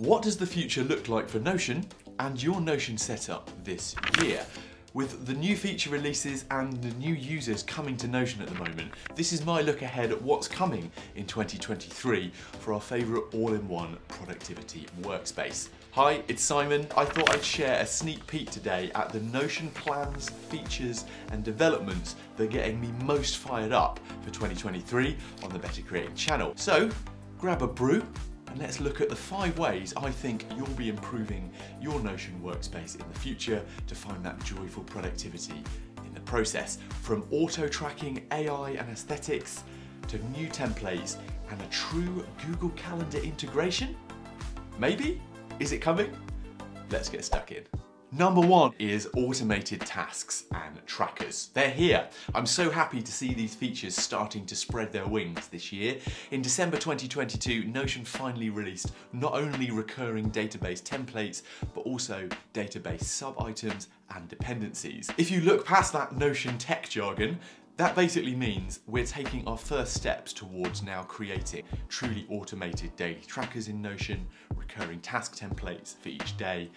What does the future look like for Notion and your Notion setup this year? With the new feature releases and the new users coming to Notion at the moment, this is my look ahead at what's coming in 2023 for our favourite all-in-one productivity workspace. Hi, it's Simon. I thought I'd share a sneak peek today at the Notion plans, features and developments that are getting me most fired up for 2023 on the Better Creating channel. So grab a brew and let's look at the 5 ways I think you'll be improving your Notion workspace in the future to find that joyful productivity in the process. From auto-tracking, AI and aesthetics, to new templates and a true Google Calendar integration? Maybe? Is it coming? Let's get stuck in. Number 1 is automated tasks and trackers. They're here. I'm so happy to see these features starting to spread their wings this year. In December 2022, Notion finally released not only recurring database templates, but also database sub-items and dependencies. If you look past that Notion tech jargon, that basically means we're taking our first steps towards now creating truly automated daily trackers in Notion, recurring task templates for each day,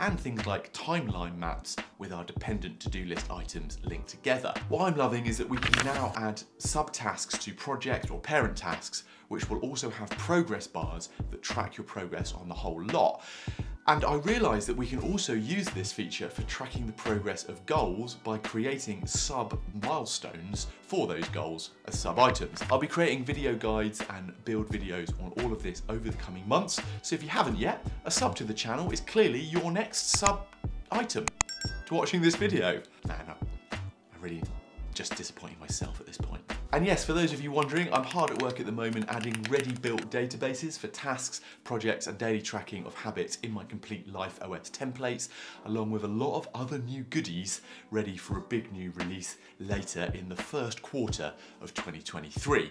and things like timeline maps with our dependent to-do list items linked together. What I'm loving is that we can now add subtasks to project or parent tasks, which will also have progress bars that track your progress on the whole lot. And I realized that we can also use this feature for tracking the progress of goals by creating sub-milestones for those goals as sub-items. I'll be creating video guides and build videos on all of this over the coming months, so if you haven't yet, a sub to the channel is clearly your next sub-item to watching this video. Man, I really just disappointing myself at this point. And yes, for those of you wondering, I'm hard at work at the moment adding ready-built databases for tasks, projects and daily tracking of habits in my Complete Life OS templates, along with a lot of other new goodies ready for a big new release later in the first quarter of 2023.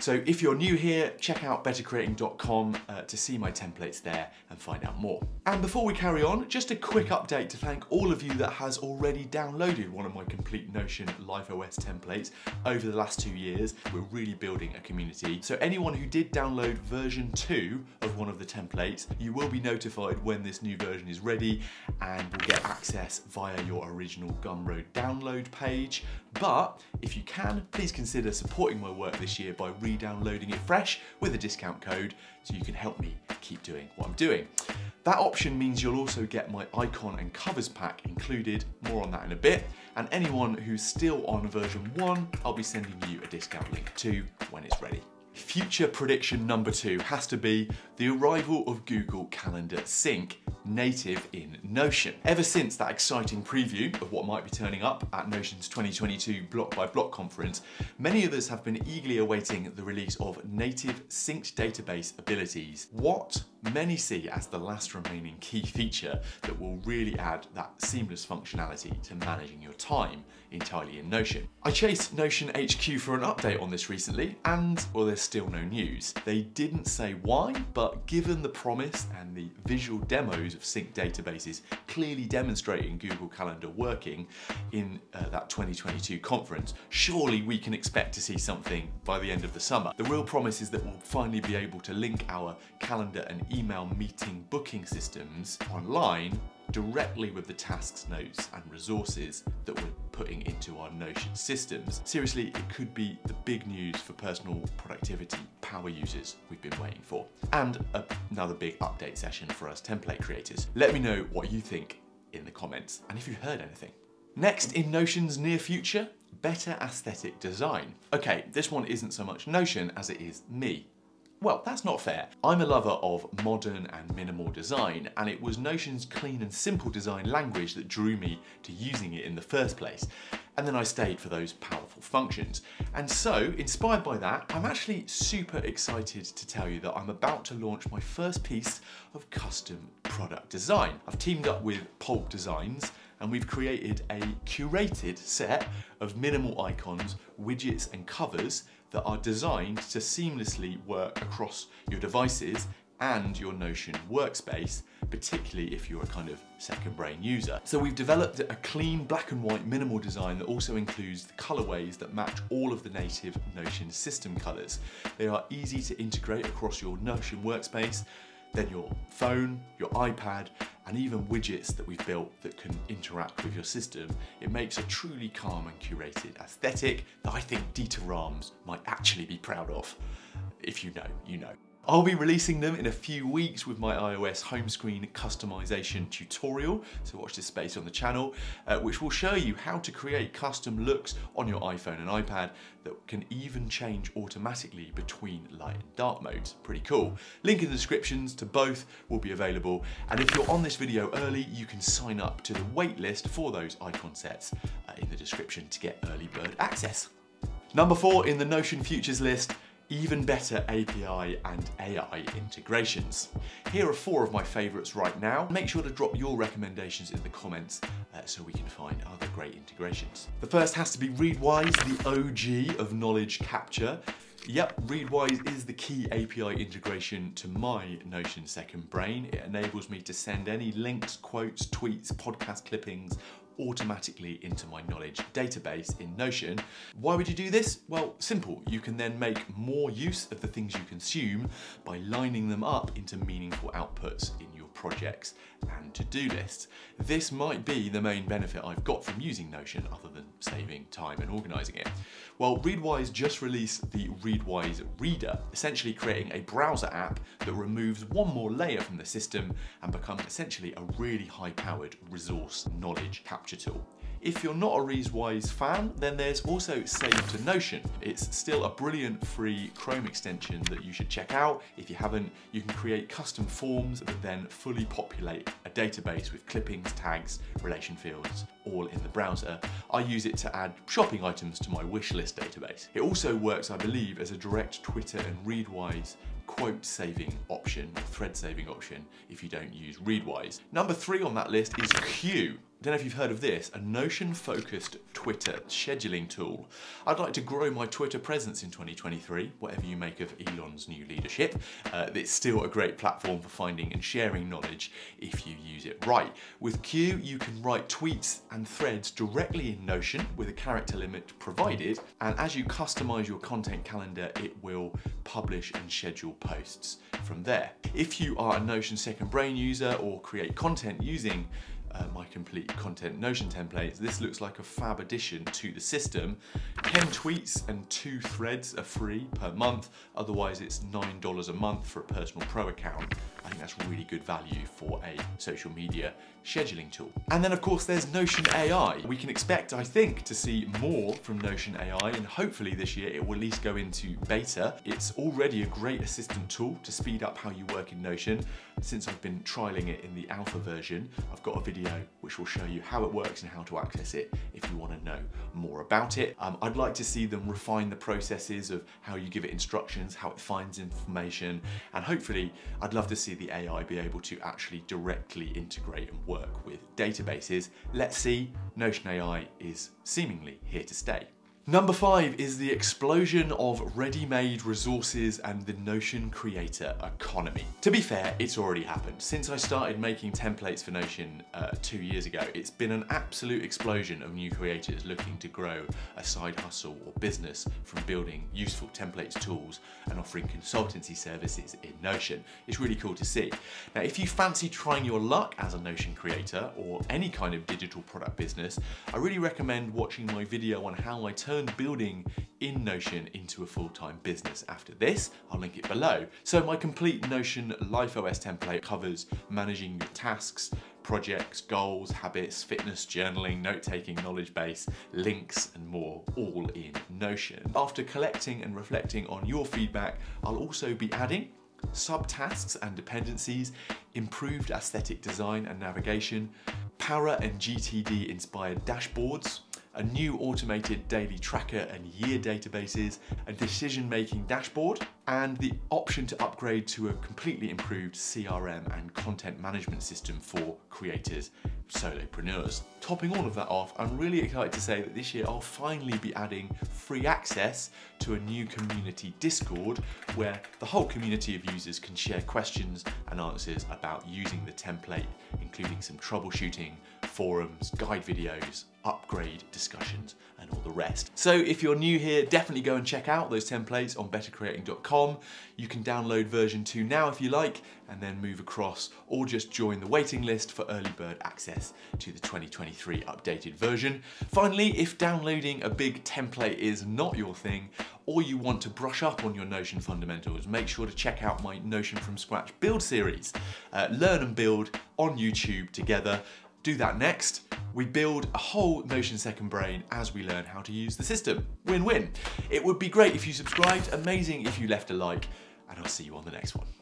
So if you're new here, check out bettercreating.com to see my templates there and find out more. And before we carry on, just a quick update to thank all of you that has already downloaded one of my Complete Notion Life OS templates over the last 2 years. We're really building a community. So anyone who did download version 2 of one of the templates, you will be notified when this new version is ready and will get access via your original Gumroad download page. But if you can, please consider supporting my work this year by re-downloading it fresh with a discount code so you can help me keep doing what I'm doing. That option means you'll also get my icon and covers pack included, more on that in a bit, and anyone who's still on version 1, I'll be sending you a discount link to when it's ready. Future prediction number 2 has to be the arrival of Google Calendar Sync native in Notion. Ever since that exciting preview of what might be turning up at Notion's 2022 Block by Block conference, many of us have been eagerly awaiting the release of native synced database abilities. What many see as the last remaining key feature that will really add that seamless functionality to managing your time entirely in Notion. I chased Notion HQ for an update on this recently and, well, there's still no news. They didn't say why, but given the promise and the visual demos of synced databases clearly demonstrating Google Calendar working in that 2022 conference, surely we can expect to see something by the end of the summer. The real promise is that we'll finally be able to link our calendar and email meeting booking systems online directly with the tasks, notes and resources that we're putting into our Notion systems. Seriously, it could be the big news for personal productivity power users we've been waiting for. And another big update session for us template creators. Let me know what you think in the comments and if you heard anything. Next in Notion's near future, better aesthetic design. Okay, this one isn't so much Notion as it is me. Well, that's not fair. I'm a lover of modern and minimal design, and it was Notion's clean and simple design language that drew me to using it in the first place. And then I stayed for those powerful functions. And so, inspired by that, I'm actually super excited to tell you that I'm about to launch my first piece of custom product design. I've teamed up with Pulp Designs, and we've created a curated set of minimal icons, widgets and covers that are designed to seamlessly work across your devices and your Notion workspace, particularly if you're a kind of second brain user. So we've developed a clean black and white minimal design that also includes the colorways that match all of the native Notion system colors. They are easy to integrate across your Notion workspace. then your phone, your iPad, and even widgets that we've built that can interact with your system. It makes a truly calm and curated aesthetic that I think Dieter Rams might actually be proud of. If you know, you know. I'll be releasing them in a few weeks with my iOS home screen customization tutorial, so watch this space on the channel, which will show you how to create custom looks on your iPhone and iPad that can even change automatically between light and dark modes. Pretty cool. Link in the descriptions to both will be available, and if you're on this video early, you can sign up to the waitlist for those icon sets in the description to get early bird access. Number 4 in the Notion Futures list, even better API and AI integrations. Here are 4 of my favorites right now. Make sure to drop your recommendations in the comments so we can find other great integrations. The first has to be Readwise, the OG of knowledge capture. Yep, Readwise is the key API integration to my Notion second brain. It enables me to send any links, quotes, tweets, podcast clippings, automatically into my knowledge database in Notion. Why would you do this? Well, simple. You can then make more use of the things you consume by lining them up into meaningful outputs in your projects and to-do lists. This might be the main benefit I've got from using Notion other than saving time and organizing it. Well, Readwise just released the Readwise Reader, essentially creating a browser app that removes one more layer from the system and becomes essentially a really high-powered resource knowledge capture tool. If you're not a Readwise fan, then there's also Save to Notion. It's still a brilliant free Chrome extension that you should check out. If you haven't, you can create custom forms that then fully populate a database with clippings, tags, relation fields, all in the browser. I use it to add shopping items to my wish list database. It also works, I believe, as a direct Twitter and Readwise quote saving option, or thread saving option, if you don't use Readwise. Number 3 on that list is Queue. I don't know if you've heard of this, a Notion-focused Twitter scheduling tool. I'd like to grow my Twitter presence in 2023, whatever you make of Elon's new leadership. It's still a great platform for finding and sharing knowledge if you use it right. With Queue, you can write tweets and threads directly in Notion with a character limit provided, and as you customize your content calendar, it will publish and schedule posts from there. If you are a Notion second brain user or create content using my complete content Notion templates, this looks like a fab addition to the system. 10 tweets and 2 threads are free per month, otherwise it's $9 a month for a personal pro account. I think that's really good value for a social media scheduling tool. And then of course there's Notion AI. We can expect, I think, to see more from Notion AI, and hopefully this year it will at least go into beta. It's already a great assistant tool to speed up how you work in Notion. Since I've been trialing it in the alpha version, I've got a video which will show you how it works and how to access it if you want to know more about it. I'd like to see them refine the processes of how you give it instructions, how it finds information, and hopefully I'd love to see the AI be able to actually directly integrate and work with databases. Let's see, Notion AI is seemingly here to stay. Number 5 is the explosion of ready-made resources and the Notion creator economy. To be fair, it's already happened. Since I started making templates for Notion 2 years ago, it's been an absolute explosion of new creators looking to grow a side hustle or business from building useful templates, tools, and offering consultancy services in Notion. It's really cool to see. Now, if you fancy trying your luck as a Notion creator or any kind of digital product business, I really recommend watching my video on how I turn building in Notion into a full-time business after this. I'll link it below. So my complete Notion Life OS template covers managing your tasks, projects, goals, habits, fitness, journaling, note-taking, knowledge base, links, and more, all in Notion. After collecting and reflecting on your feedback, I'll also be adding subtasks and dependencies, improved aesthetic design and navigation, PARA and GTD inspired dashboards, a new automated daily tracker and year databases, a decision-making dashboard, and the option to upgrade to a completely improved CRM and content management system for creators, solopreneurs. Topping all of that off, I'm really excited to say that this year I'll finally be adding free access to a new community Discord where the whole community of users can share questions and answers about using the template, including some troubleshooting, forums, guide videos, upgrade discussions, and all the rest. So if you're new here, definitely go and check out those templates on bettercreating.com. You can download version 2 now if you like, and then move across, or just join the waiting list for early bird access to the 2023 updated version. Finally, if downloading a big template is not your thing, or you want to brush up on your Notion fundamentals, make sure to check out my Notion from Scratch build series, Learn and Build on YouTube together. Do that next. We build a whole Notion second brain as we learn how to use the system. Win-win. It would be great if you subscribed, amazing if you left a like, and I'll see you on the next one.